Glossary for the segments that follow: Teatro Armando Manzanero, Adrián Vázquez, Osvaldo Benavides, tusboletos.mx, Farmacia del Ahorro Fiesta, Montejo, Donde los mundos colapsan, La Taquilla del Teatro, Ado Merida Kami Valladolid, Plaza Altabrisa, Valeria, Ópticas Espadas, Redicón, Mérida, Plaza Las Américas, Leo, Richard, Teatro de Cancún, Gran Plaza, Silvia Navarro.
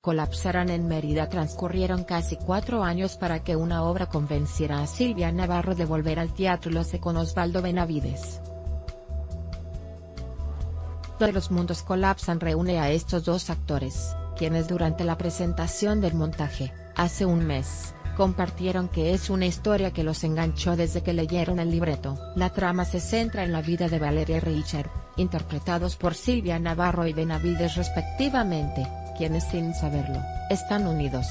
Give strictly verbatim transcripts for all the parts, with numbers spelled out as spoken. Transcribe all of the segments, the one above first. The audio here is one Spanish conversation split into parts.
colapsarán en Mérida. Transcurrieron casi cuatro años para que una obra convenciera a Silvia Navarro de volver al teatro. Lo sé con Osvaldo Benavides. Donde los mundos colapsan reúne a estos dos actores, quienes durante la presentación del montaje, hace un mes, compartieron que es una historia que los enganchó desde que leyeron el libreto. La trama se centra en la vida de Valeria y Richard, interpretados por Silvia Navarro y Benavides respectivamente, quienes sin saberlo, están unidos.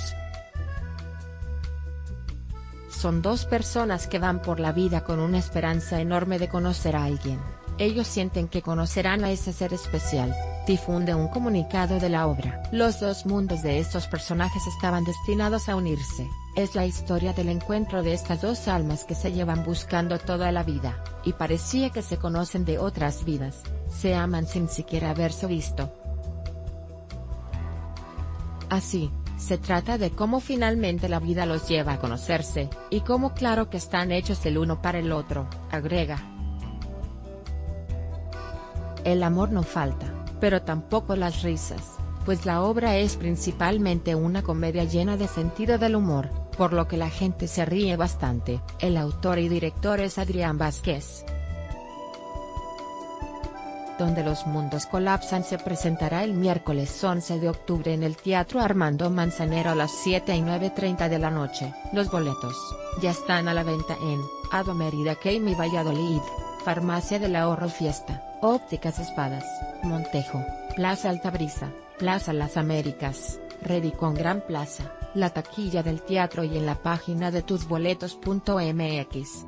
Son dos personas que van por la vida con una esperanza enorme de conocer a alguien. Ellos sienten que conocerán a ese ser especial, difunde un comunicado de la obra. Los dos mundos de estos personajes estaban destinados a unirse. Es la historia del encuentro de estas dos almas que se llevan buscando toda la vida, y parecía que se conocen de otras vidas, se aman sin siquiera haberse visto. Así, se trata de cómo finalmente la vida los lleva a conocerse, y cómo claro que están hechos el uno para el otro, agrega. El amor no falta, pero tampoco las risas, pues la obra es principalmente una comedia llena de sentido del humor, por lo que la gente se ríe bastante. El autor y director es Adrián Vázquez. Donde los mundos colapsan se presentará el miércoles once de octubre en el Teatro Armando Manzanero a las siete y nueve treinta de la noche. Los boletos ya están a la venta en Ado Merida Kami Valladolid, Farmacia del Ahorro Fiesta, Ópticas Espadas, Montejo, Plaza Altabrisa, Plaza Las Américas, Redicón Gran Plaza, La Taquilla del Teatro y en la página de tus boletos punto m x.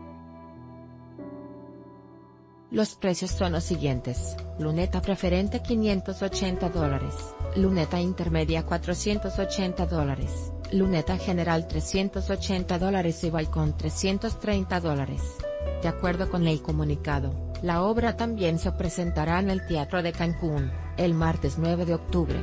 Los precios son los siguientes: luneta preferente quinientos ochenta dólares, luneta intermedia cuatrocientos ochenta dólares, luneta general trescientos ochenta dólares y balcón trescientos treinta dólares. De acuerdo con el comunicado, la obra también se presentará en el Teatro de Cancún, el martes nueve de octubre.